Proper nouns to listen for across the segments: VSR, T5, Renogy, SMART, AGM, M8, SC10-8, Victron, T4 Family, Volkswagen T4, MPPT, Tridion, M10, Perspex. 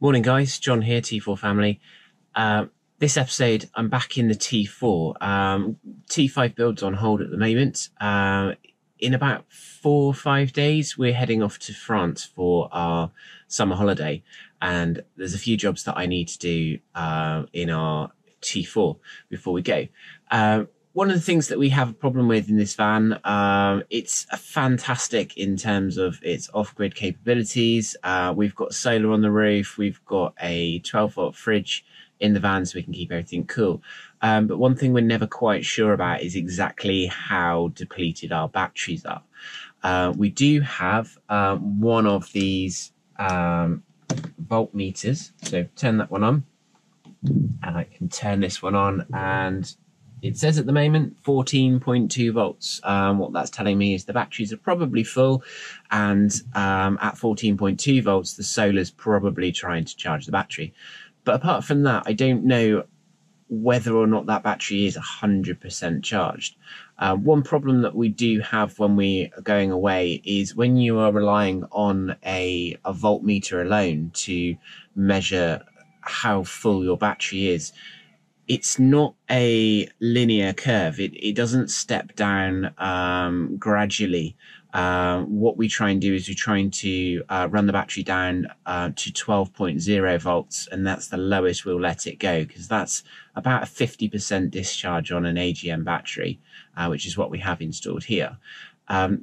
Morning guys, John here, T4 Family. This episode, I'm back in the T4. T5 build's on hold at the moment. In about 4 or 5 days, we're heading off to France for our summer holiday. And there's a few jobs that I need to do in our T4 before we go. One of the things that we have a problem with in this van, it's fantastic in terms of its off-grid capabilities. We've got solar on the roof, we've got a 12-volt fridge in the van so we can keep everything cool. But one thing we're never quite sure about is exactly how depleted our batteries are. We do have one of these voltmeters, so turn that one on, and I can turn this one on, and it says at the moment 14.2 volts. What that's telling me is the batteries are probably full, and at 14.2 volts, the solar's probably trying to charge the battery. But apart from that, I don't know whether or not that battery is 100% charged. One problem that we do have when we are going away is when you are relying on a voltmeter alone to measure how full your battery is, it's not a linear curve. It doesn't step down gradually. What we try and do is we're trying to run the battery down to 12.0 volts, and that's the lowest we'll let it go, because that's about a 50% discharge on an AGM battery, which is what we have installed here. The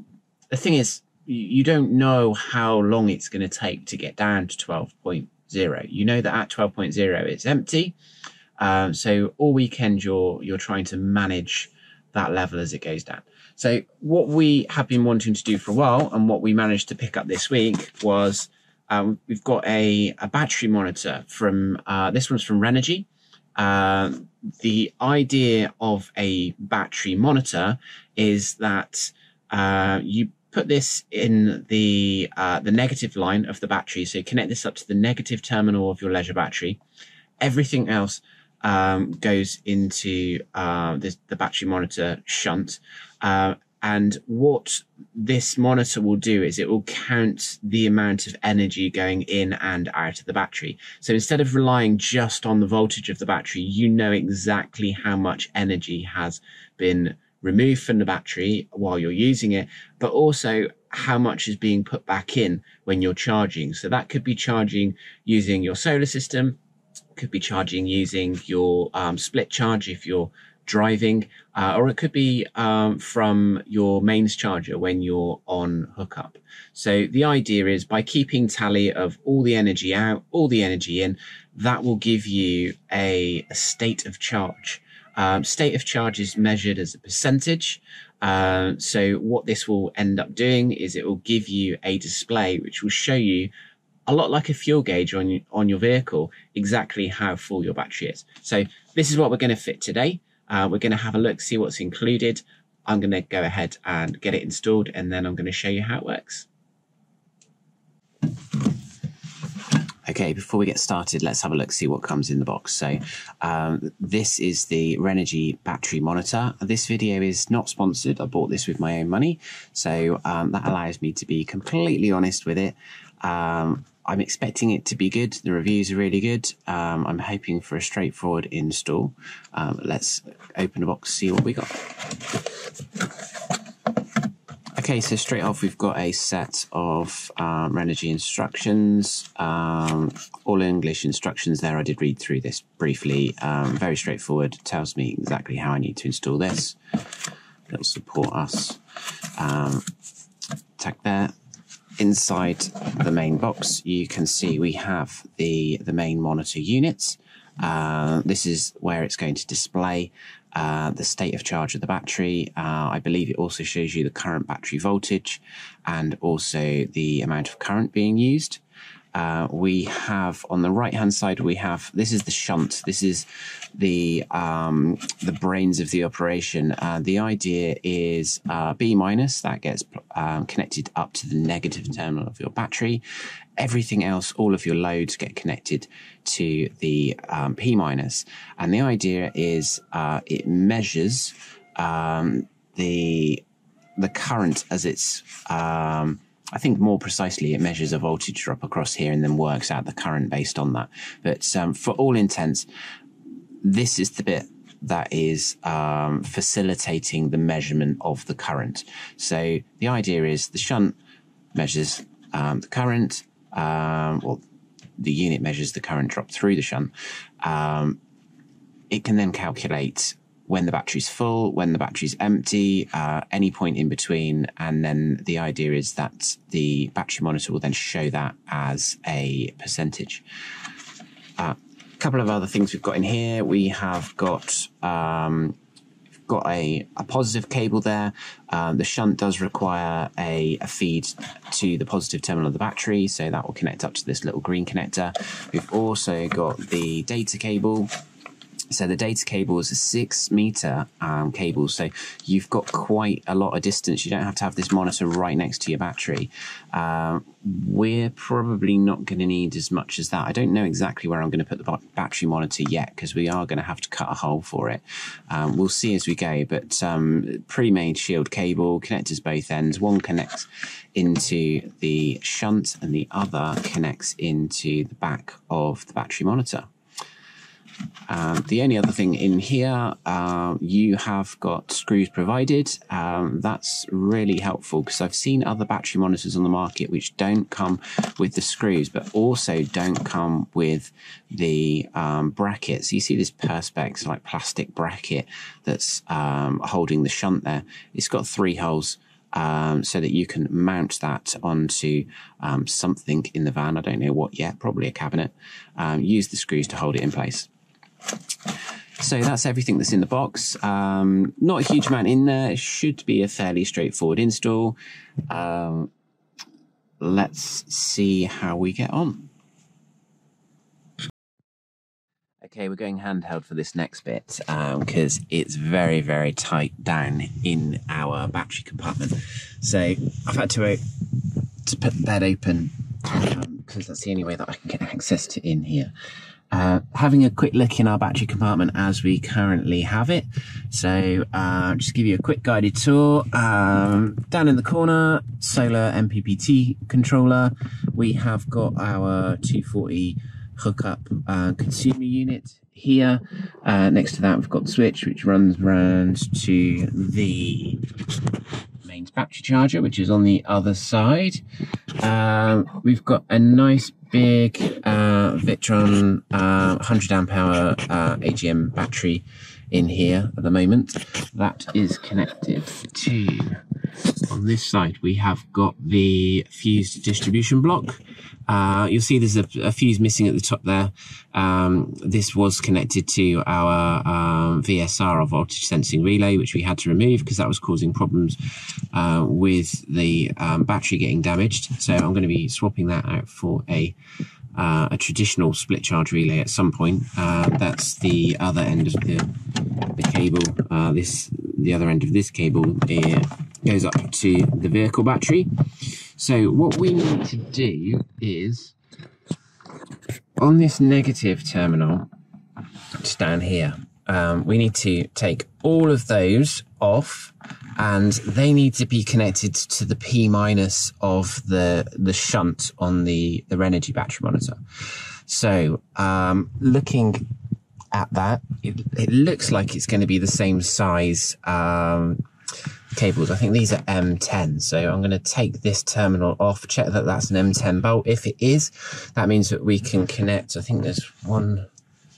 thing is, you don't know how long it's going to take to get down to 12.0. You know that at 12.0 it's empty. So all weekend you're trying to manage that level as it goes down. So what we have been wanting to do for a while, and what we managed to pick up this week, was we've got a battery monitor from this one's from Renogy. The idea of a battery monitor is that you put this in the negative line of the battery, so connect this up to the negative terminal of your leisure battery. Everything else goes into the battery monitor shunt, and what this monitor will do is it will count the amount of energy going in and out of the battery. So instead of relying just on the voltage of the battery, you know exactly how much energy has been removed from the battery while you're using it, but also how much is being put back in when you're charging. So that could be charging using your solar system, could be charging using your split charge if you're driving, or it could be from your mains charger when you're on hookup. So the idea is, by keeping tally of all the energy out, all the energy in, that will give you a state of charge. State of charge is measured as a percentage. So what this will end up doing is it will give you a display which will show you, a lot like a fuel gauge on your vehicle, exactly how full your battery is. So this is what we're going to fit today. We're going to have a look, see what's included. I'm going to go ahead and get it installed, and then I'm going to show you how it works. Okay, before we get started, let's have a look, see what comes in the box. So this is the Renogy battery monitor. This video is not sponsored. I bought this with my own money. So that allows me to be completely honest with it. I'm expecting it to be good. The reviews are really good. I'm hoping for a straightforward install. Let's open the box, see what we got. Okay, so straight off we've got a set of Renogy instructions, all English instructions there. I did read through this briefly. Very straightforward, tells me exactly how I need to install this. It'll support us. Tag there. Inside the main box, you can see we have the main monitor units. This is where it's going to display the state of charge of the battery. I believe it also shows you the current battery voltage and also the amount of current being used. We have on the right hand side, we have, this is the shunt. This is the brains of the operation. The idea is B minus, that gets connected up to the negative terminal of your battery. Everything else, all of your loads, get connected to the P minus. And the idea is it measures the current as it's I think more precisely it measures a voltage drop across here and then works out the current based on that. But for all intents, this is the bit that is facilitating the measurement of the current. So the idea is the shunt measures the current, well, the unit measures the current drop through the shunt. It can then calculate when the battery's full, when the battery's empty, any point in between, and then the idea is that the battery monitor will then show that as a percentage. A couple of other things we've got in here. We have got a positive cable there. The shunt does require a feed to the positive terminal of the battery, so that will connect up to this little green connector. We've also got the data cable. So the data cable is a 6-meter cable, so you've got quite a lot of distance. You don't have to have this monitor right next to your battery. We're probably not going to need as much as that. I don't know exactly where I'm going to put the battery monitor yet, because we are going to have to cut a hole for it. We'll see as we go, but pre-made shield cable, connectors both ends. One connects into the shunt and the other connects into the back of the battery monitor. The only other thing in here, you have got screws provided. That's really helpful because I've seen other battery monitors on the market which don't come with the screws, but also don't come with the brackets. You see this Perspex like plastic bracket that's holding the shunt there. It's got 3 holes. So that you can mount that onto something in the van. I don't know what yet, probably a cabinet. Use the screws to hold it in place. So that's everything that's in the box. Not a huge amount in there. It should be a fairly straightforward install. Let's see how we get on. Okay, we're going handheld for this next bit because it's very, very tight down in our battery compartment. So I've had to put that open because that's the only way that I can get access to in here. Having a quick look in our battery compartment as we currently have it. So just give you a quick guided tour. Down in the corner, solar MPPT controller. We have got our 240 hookup consumer unit here. Next to that we've got the switch which runs round to the mains battery charger, which is on the other side. We've got a nice big Victron 100 amp hour AGM battery in here at the moment. That is connected to, on this side we have got the fuse distribution block. You'll see there's a fuse missing at the top there. This was connected to our VSR, or voltage sensing relay, which we had to remove because that was causing problems with the battery getting damaged. So I'm going to be swapping that out for a traditional split charge relay at some point. That's the other end of the cable. The other end of this cable here goes up to the vehicle battery. So what we need to do is, on this negative terminal, just down here, we need to take all of those off, and they need to be connected to the P- of the shunt on the Renogy battery monitor. So looking at that, it looks like it's going to be the same size cables. I think these are M10, so I'm going to take this terminal off, check that that's an M10 bolt. If it is, that means that we can connect, I think there's 1,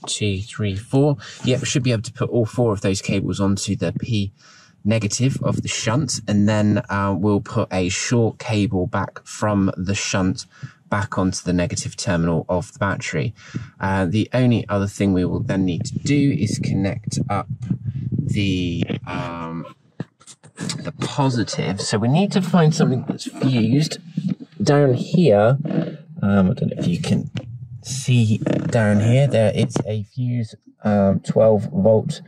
2, 3, 4. Yep, we should be able to put all 4 of those cables onto the P negative of the shunt, and then we'll put a short cable back from the shunt back onto the negative terminal of the battery. The only other thing we will then need to do is connect up the positive. So we need to find something that's fused down here. I don't know if you can see down here, there is a fuse 12 volt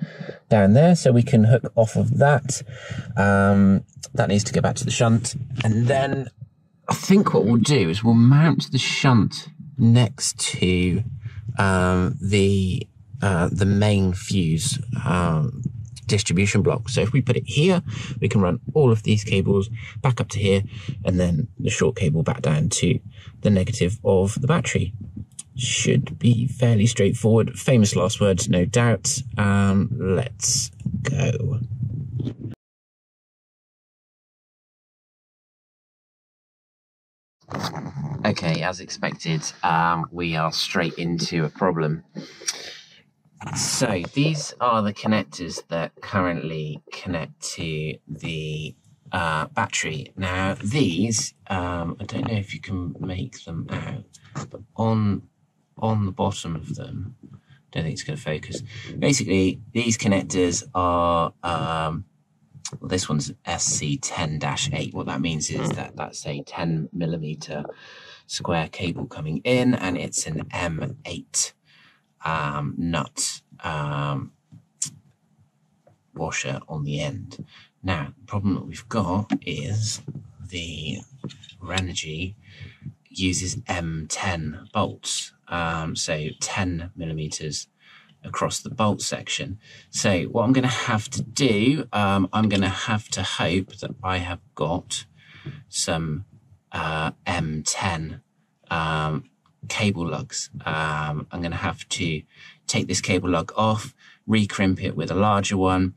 down there, so we can hook off of that. That needs to go back to the shunt, and then I think what we'll do is we'll mount the shunt next to the main fuse distribution block. So if we put it here, we can run all of these cables back up to here, and then the short cable back down to the negative of the battery. Should be fairly straightforward. Famous last words, no doubt. Let's go. Okay, as expected, we are straight into a problem. So these are the connectors that currently connect to the battery. Now these, I don't know if you can make them out, but on the bottom of them, I don't think it's going to focus. Basically, these connectors are, well, this one's SC10-8. What that means is that that's a 10mm square cable coming in, and it's an M8 nut washer on the end. Now, the problem that we've got is the Renogy uses M10 bolts, so 10mm across the bolt section. So what I'm going to have to do, I'm going to have to hope that I have got some M10 cable lugs. I'm going to have to take this cable lug off, recrimp it with a larger one.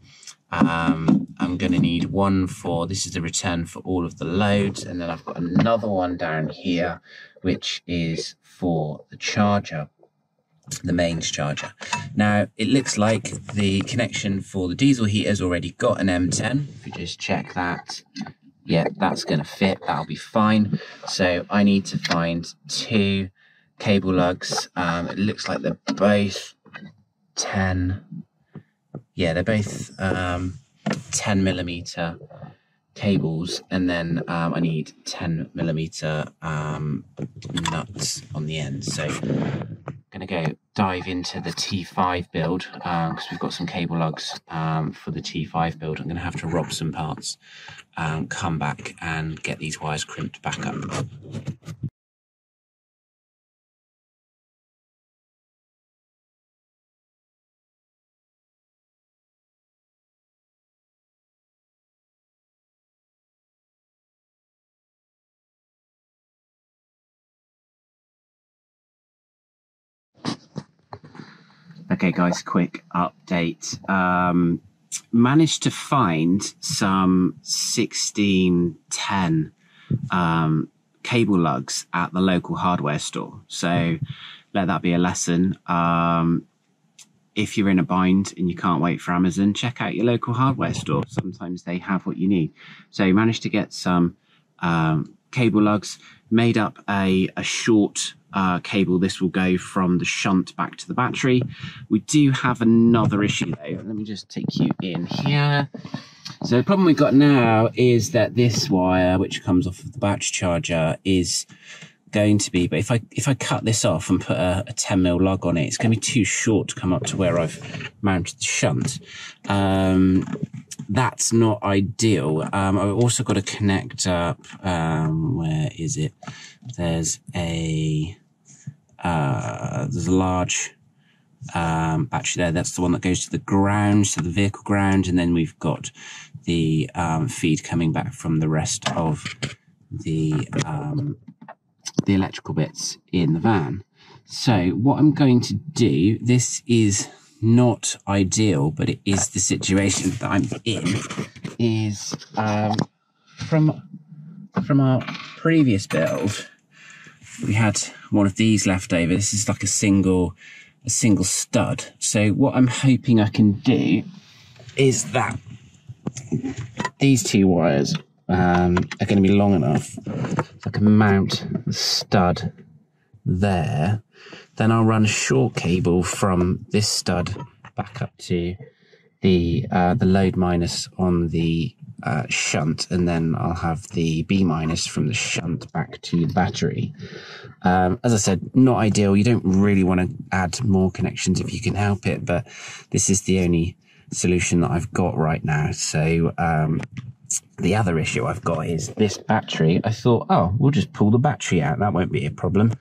I'm going to need one for, this is the return for all of the loads, and then I've got another one down here which is for the charger, the mains charger. Now it looks like the connection for the diesel heater has already got an M10. If you just check that, yeah, that's going to fit, that'll be fine. So I need to find two cable lugs. It looks like they're both 10, yeah, they're both 10mm cables, and then I need 10mm nuts on the end. So I'm going to go dive into the T5 build because we've got some cable lugs for the T5 build. I'm going to have to rob some parts, come back and get these wires crimped back up. Okay guys, quick update. Managed to find some 1610 cable lugs at the local hardware store. So let that be a lesson. If you're in a bind and you can't wait for Amazon, check out your local hardware store. Sometimes they have what you need. So you managed to get some cable lugs, made up a short cable. This will go from the shunt back to the battery. We do have another issue though. Let me just take you in here. So the problem we've got now is that this wire, which comes off of the battery charger, is going to be, but if I cut this off and put a 10mm lug on it, it's going to be too short to come up to where I've mounted the shunt. That's not ideal. I've also got to connect up, where is it? There's a large battery there. That's the one that goes to the ground, so the vehicle ground, and then we've got the feed coming back from the rest of the electrical bits in the van. So what I'm going to do, this is not ideal, but it is the situation that I'm in, is from our previous build, we had one of these left over. This is like a single stud. So what I'm hoping I can do is that these two wires are going to be long enough. If I can mount the stud there, then I'll run a short cable from this stud back up to the load minus on the shunt, and then I'll have the B minus from the shunt back to the battery. As I said, not ideal. You don't really want to add more connections if you can help it, but this is the only solution that I've got right now. So the other issue I've got is this battery. I thought, oh, we'll just pull the battery out, that won't be a problem.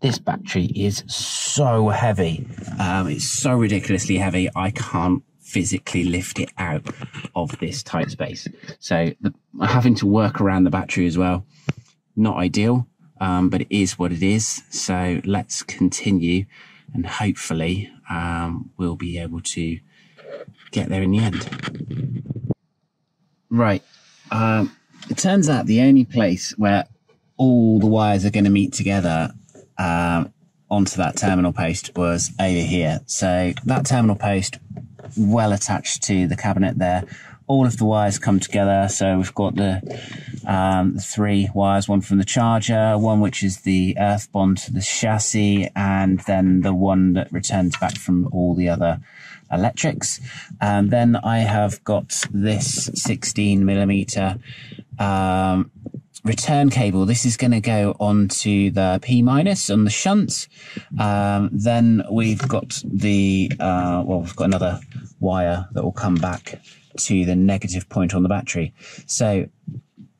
This battery is so heavy. It's so ridiculously heavy. I can't physically lift it out of this tight space. So having to work around the battery as well, not ideal, but it is what it is. So let's continue, and hopefully we'll be able to get there in the end. Right, it turns out the only place where all the wires are going to meet together onto that terminal post was over here. So that terminal post, well attached to the cabinet there, all of the wires come together. So we've got the three wires, one from the charger, one which is the earth bond to the chassis, and then the one that returns back from all the other electrics. And then I have got this 16mm return cable. This is going to go onto the P minus on the shunt. Then we've got the well, we've got another wire that will come back to the negative point on the battery. So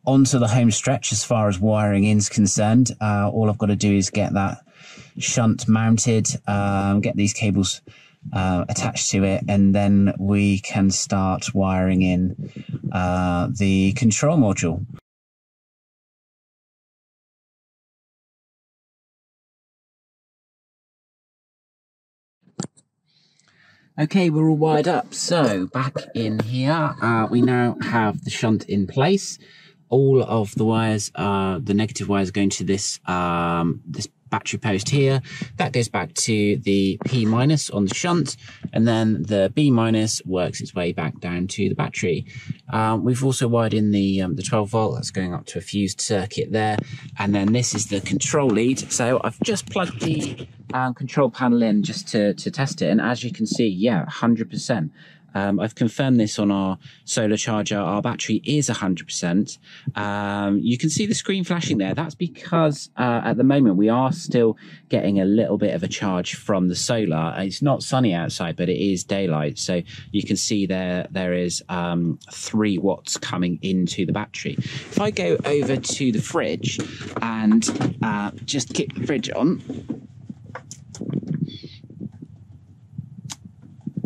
onto the home stretch as far as wiring is concerned. All I've got to do is get that shunt mounted, get these cables attached to it, and then we can start wiring in the control module. Okay, we're all wired up. So back in here, we now have the shunt in place. All of the wires, the negative wires, going to this this battery post here. That goes back to the P minus on the shunt, and then the B minus works its way back down to the battery. We've also wired in the 12 volt. That's going up to a fused circuit there, and then this is the control lead. So I've just plugged the control panel in just to test it, and as you can see, yeah, 100%. I've confirmed this on our solar charger. Our battery is 100%. You can see the screen flashing there. That's because at the moment we are still getting a little bit of a charge from the solar. It's not sunny outside, but it is daylight. So you can see there is 3 watts coming into the battery. If I go over to the fridge and just kick the fridge on,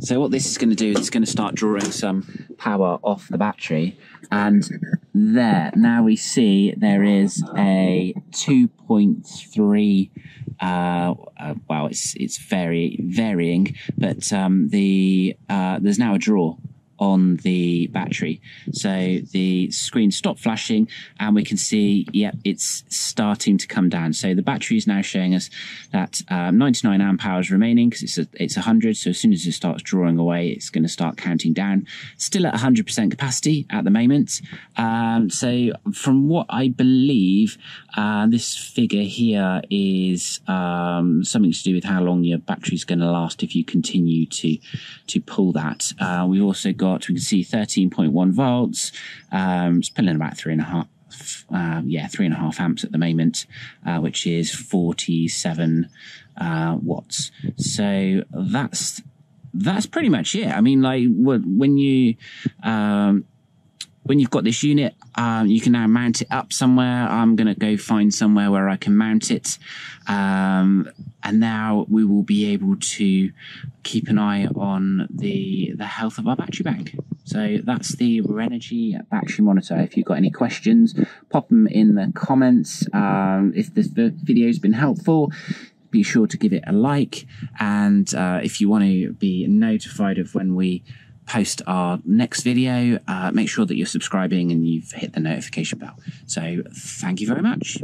so what this is going to do is it's going to start drawing some power off the battery. And there, now we see there is a 2.3, well, it's varying, but there's now a draw on the battery. So the screen stopped flashing and we can see, yep, it's starting to come down. So the battery is now showing us that 99 amp hours remaining, because it's 100. So as soon as it starts drawing away, it's going to start counting down. Still at 100% capacity at the moment. So from what I believe, this figure here is something to do with how long your battery's going to last if you continue to pull that. We've also got, we can see 13.1 volts. It's pulling about 3.5 amps at the moment, which is 47 watts. So that's pretty much it. I mean, like, when you've got this unit, you can now mount it up somewhere. I'm going to go find somewhere where I can mount it. And now we will be able to keep an eye on the health of our battery bank. So that's the Renogy battery monitor. If you've got any questions, pop them in the comments. If this video's been helpful, be sure to give it a like. And if you want to be notified of when we post our next video, make sure that you're subscribing and you've hit the notification bell. So thank you very much.